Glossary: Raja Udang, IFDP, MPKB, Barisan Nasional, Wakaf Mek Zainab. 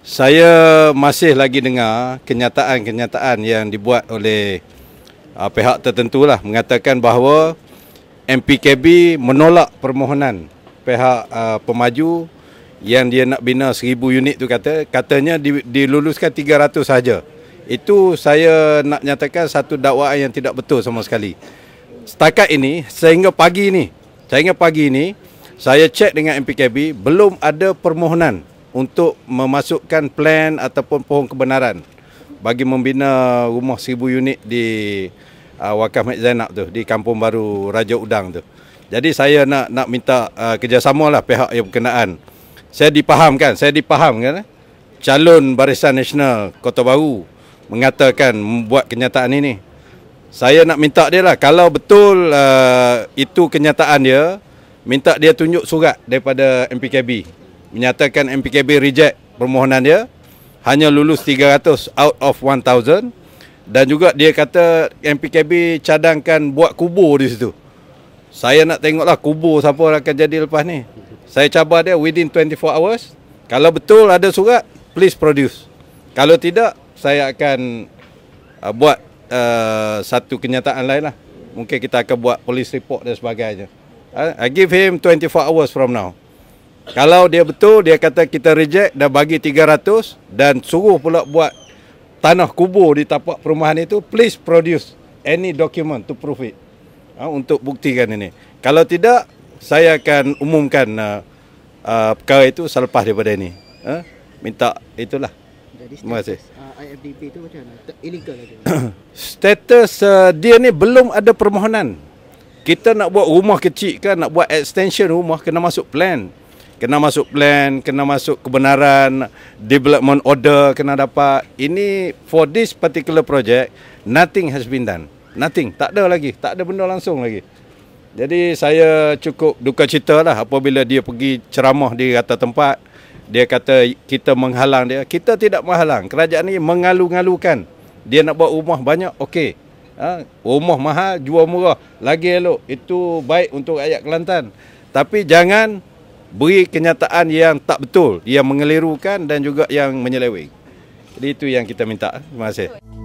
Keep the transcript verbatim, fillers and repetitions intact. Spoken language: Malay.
Saya masih lagi dengar kenyataan-kenyataan yang dibuat oleh uh, pihak tertentu lah, mengatakan bahawa M P K B menolak permohonan pihak uh, pemaju yang dia nak bina seribu unit tu, kata katanya di, diluluskan tiga ratus saja. Itu saya nak nyatakan satu dakwaan yang tidak betul sama sekali. Setakat ini, sehingga pagi ini, sehingga pagi ini saya cek dengan M P K B, belum ada permohonan untuk memasukkan plan ataupun pohon kebenaran bagi membina rumah seribu unit di uh, Wakaf Mek Zainab tu, di Kampung Baru Raja Udang tu. Jadi saya nak nak minta uh, kerjasama lah pihak yang berkenaan. Saya dipahamkan, saya dipahamkan eh? calon Barisan Nasional Kota Baru mengatakan membuat kenyataan ini. Saya nak minta dia lah, kalau betul uh, itu kenyataan dia, minta dia tunjuk surat daripada M P K B menyatakan M P K B reject permohonan dia, hanya lulus tiga ratus out of seribu, dan juga dia kata M P K B cadangkan buat kubur di situ. Saya nak tengoklah kubur siapa akan jadi lepas ni. Saya cabar dia within twenty-four hours, kalau betul ada surat, please produce. Kalau tidak, saya akan uh, buat uh, satu kenyataan lain lah. Mungkin kita akan buat police report dan sebagainya. uh, I give him twenty-four hours from now. Kalau dia betul, dia kata kita reject dan bagi tiga ratus dan suruh pula buat tanah kubur di tapak perumahan itu, please produce any document to prove it, ha, untuk buktikan ini. Kalau tidak, saya akan umumkan uh, uh, perkara itu selepas daripada ini. Ha? Minta itulah. Jadi status, terima kasih. Uh, I F D P itu macam mana? Illegal lagi. Status uh, dia ni belum ada permohonan. Kita nak buat rumah kecil kan, nak buat extension rumah, kena masuk plan. Kena masuk plan, kena masuk kebenaran, development order kena dapat. Ini for this particular project, nothing has been done. Nothing, tak ada lagi, tak ada benda langsung lagi. Jadi saya cukup duka cita lah apabila dia pergi ceramah di atas tempat. Dia kata kita menghalang dia. Kita tidak menghalang, kerajaan ini mengalu-ngalukan. Dia nak buat rumah banyak, okey. Ha? Rumah mahal, jual murah, lagi elok. Itu baik untuk rakyat Kelantan. Tapi jangan beri kenyataan yang tak betul, yang mengelirukan dan juga yang menyeleweng. Jadi itu yang kita minta. Terima kasih.